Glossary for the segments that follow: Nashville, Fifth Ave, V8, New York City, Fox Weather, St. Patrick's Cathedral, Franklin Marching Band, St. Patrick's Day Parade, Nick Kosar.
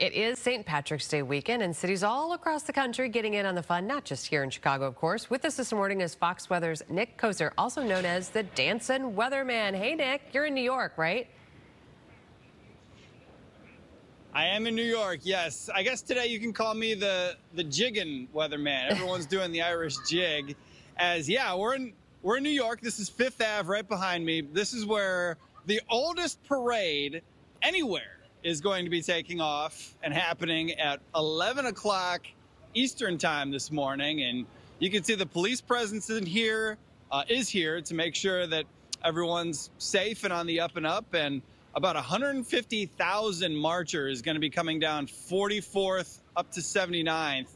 It is St. Patrick's Day weekend, and cities all across the country getting in on the fun, not just here in Chicago, of course. With us this morning is Fox Weather's Nick Kosar, also known as the Dancin' Weatherman. Hey, Nick, you're in New York, right? I am in New York, yes. I guess today you can call me the jiggin' weatherman. Everyone's doing the Irish jig. As, yeah, we're in New York. This is Fifth Ave right behind me. This is where the oldest parade anywhere is going to be taking off and happening at 11 o'clock Eastern time this morning. And you can see the police presence in here is here to make sure that everyone's safe and on the up and up. And about 150,000 marchers going to be coming down 44th up to 79th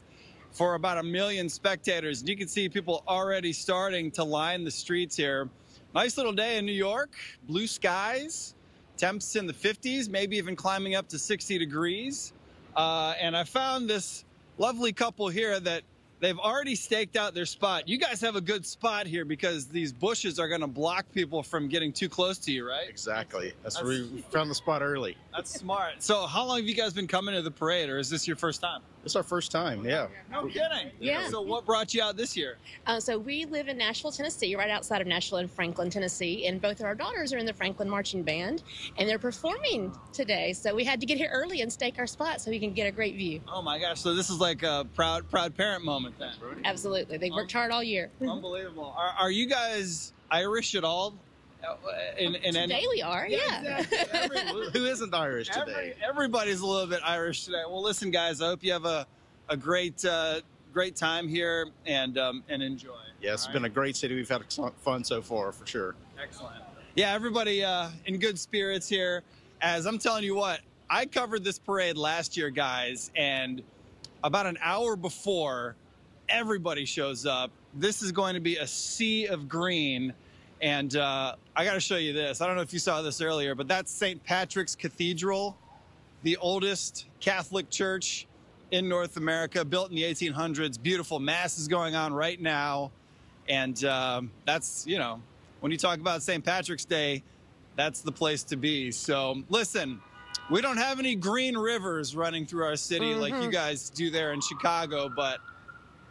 for about 1 million spectators. And you can see people already starting to line the streets here. Nice little day in New York, blue skies. Temps in the 50s, maybe even climbing up to 60 degrees. And I found this lovely couple here that they've already staked out their spot. You guys have a good spot here because these bushes are going to block people from getting too close to you, right? Exactly. That's where we found the spot early. That's smart. So how long have you guys been coming to the parade, or is this your first time? It's our first time, yeah. No kidding. Yeah. So what brought you out this year? So we live in Nashville, Tennessee, right outside of Nashville in Franklin, Tennessee, and both of our daughters are in the Franklin Marching Band, and they're performing today. So we had to get here early and stake our spot so we can get a great view. Oh my gosh! So this is like a proud parent moment then. Absolutely, they worked hard all year. Unbelievable. Are you guys Irish at all? Today we are, yeah. Exactly. Who isn't Irish today? Everybody's a little bit Irish today. Well, listen, guys, I hope you have a great time here and enjoy. Yeah, it's been a great city. We've had fun so far, for sure. Excellent. Yeah, everybody in good spirits here. As I'm telling you what, I covered this parade last year, guys, and about an hour before, everybody shows up. This is going to be a sea of green. And I got to show you this. I don't know if you saw this earlier, but that's St. Patrick's Cathedral, the oldest Catholic church in North America, built in the 1800s. Beautiful mass is going on right now. And that's, you know, when you talk about St. Patrick's Day, that's the place to be. So listen, we don't have any green rivers running through our city like you guys do there in Chicago, but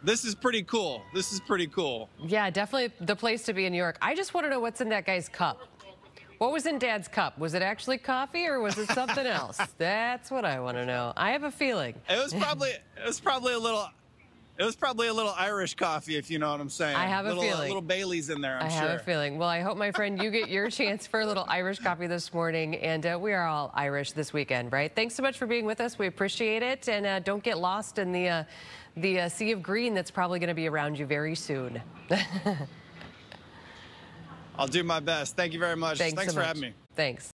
this is pretty cool. This is pretty cool. Yeah, definitely the place to be in New York. I just want to know what's in that guy's cup. What was in Dad's cup? Was it actually coffee or was it something else? That's what I want to know. I have a feeling. It was probably a little Irish coffee, if you know what I'm saying. I have a feeling. Little Bailey's in there, I'm sure. I have a feeling. Well, I hope, my friend, you get your chance for a little Irish coffee this morning. And we are all Irish this weekend, right? Thanks so much for being with us. We appreciate it. And don't get lost in the sea of green that's probably going to be around you very soon. I'll do my best. Thank you very much. Thanks for having me. Thanks.